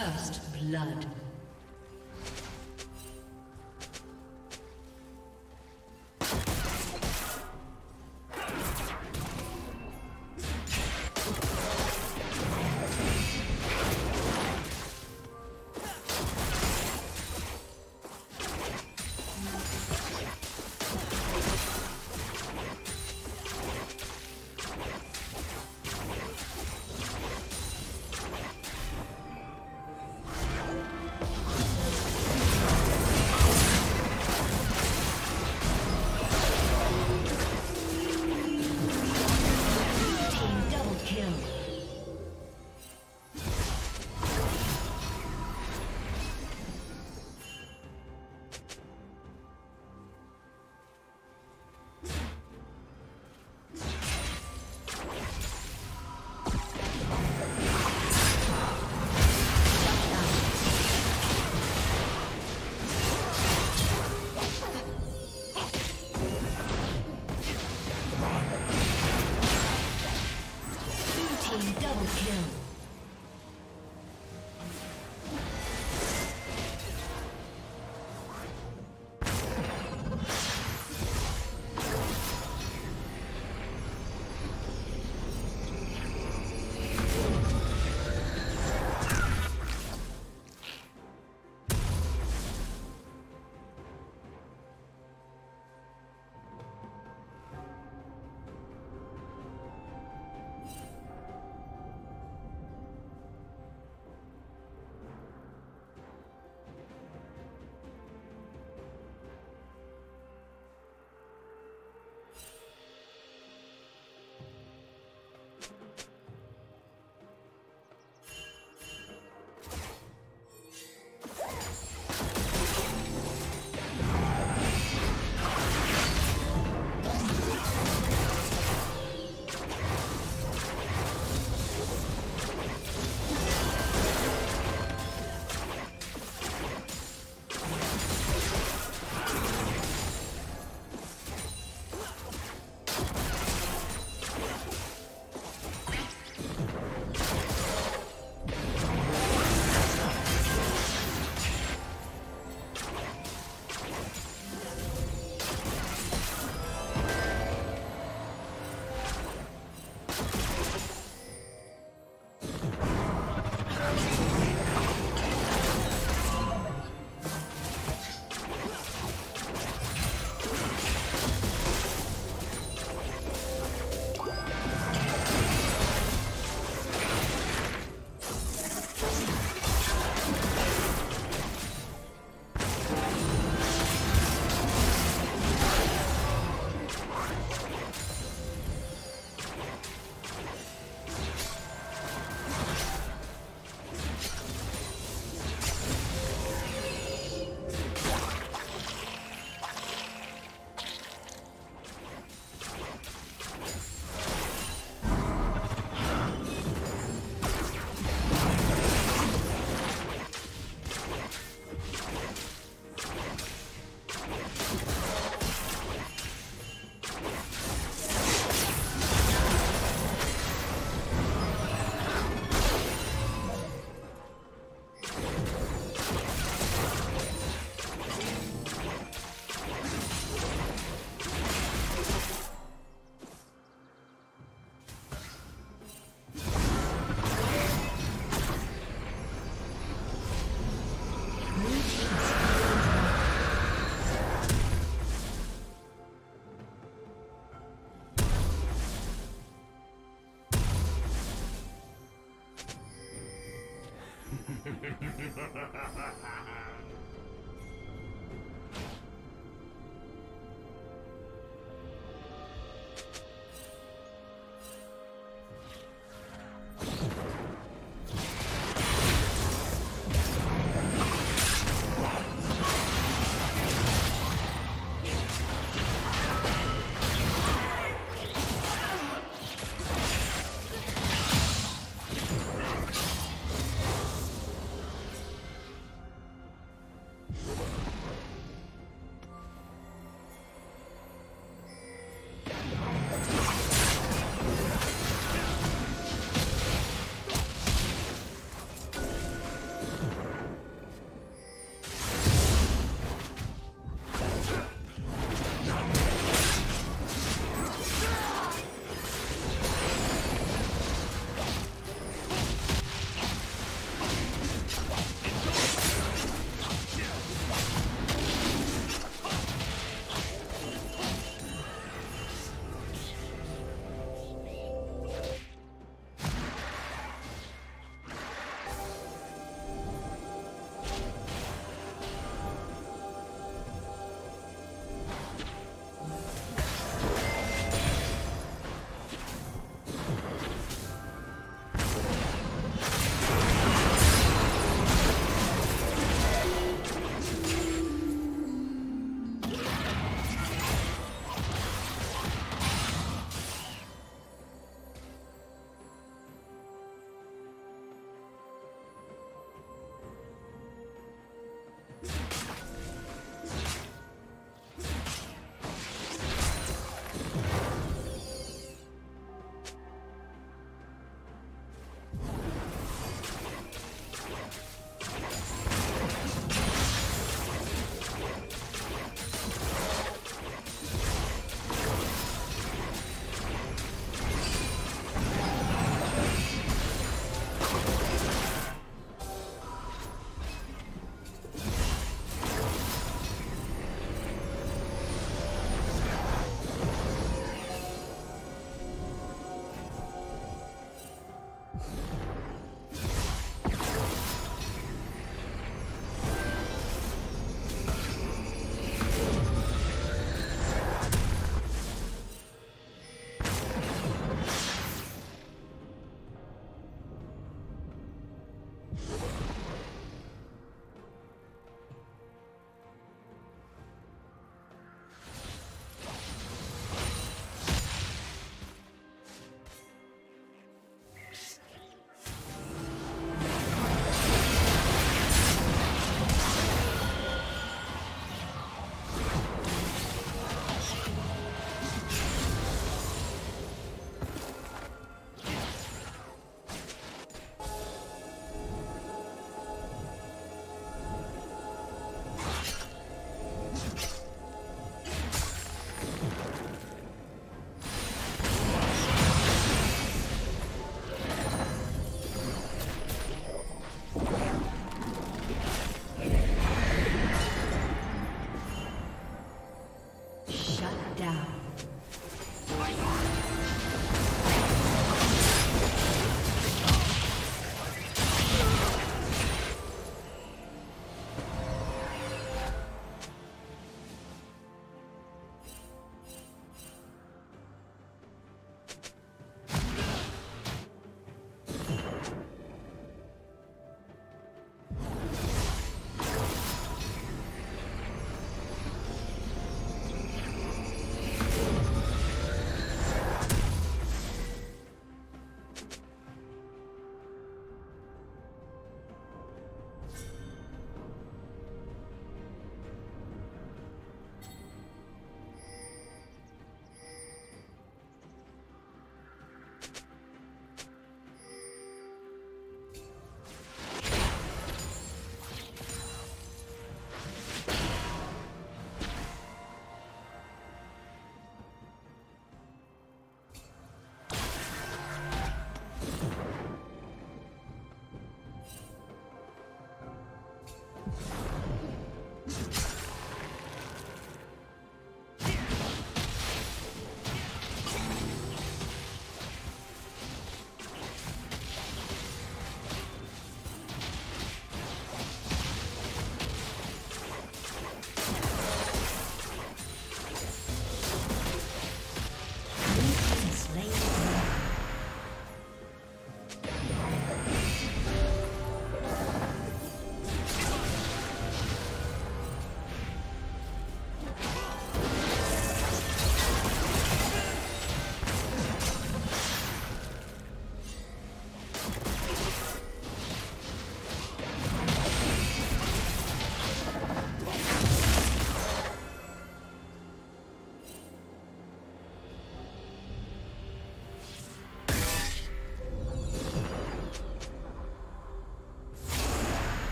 First blood.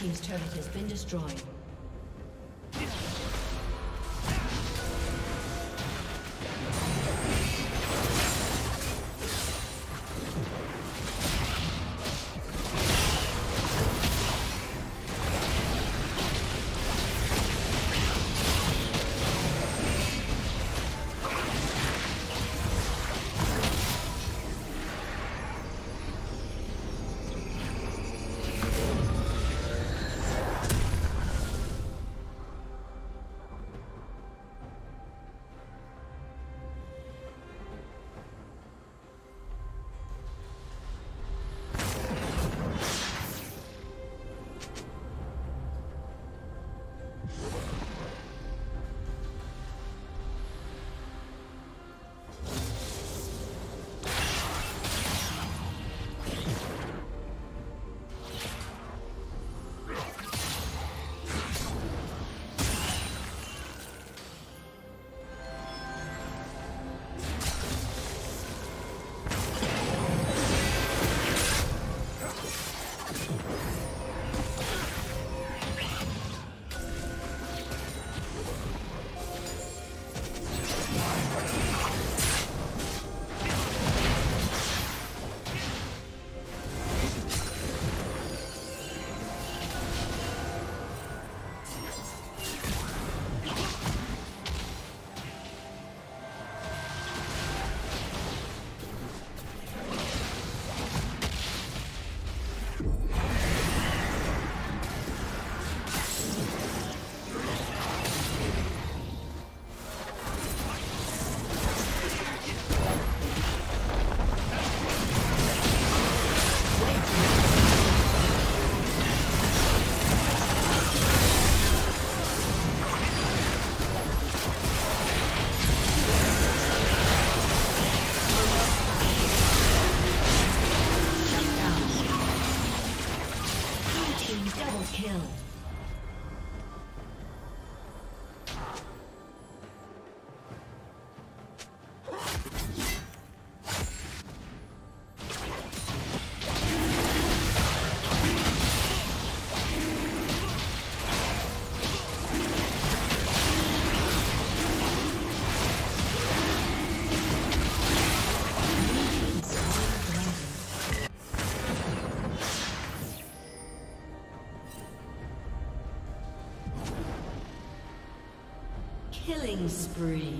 Team's turret has been destroyed. kill. Killing spree.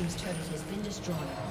His turret has been destroyed.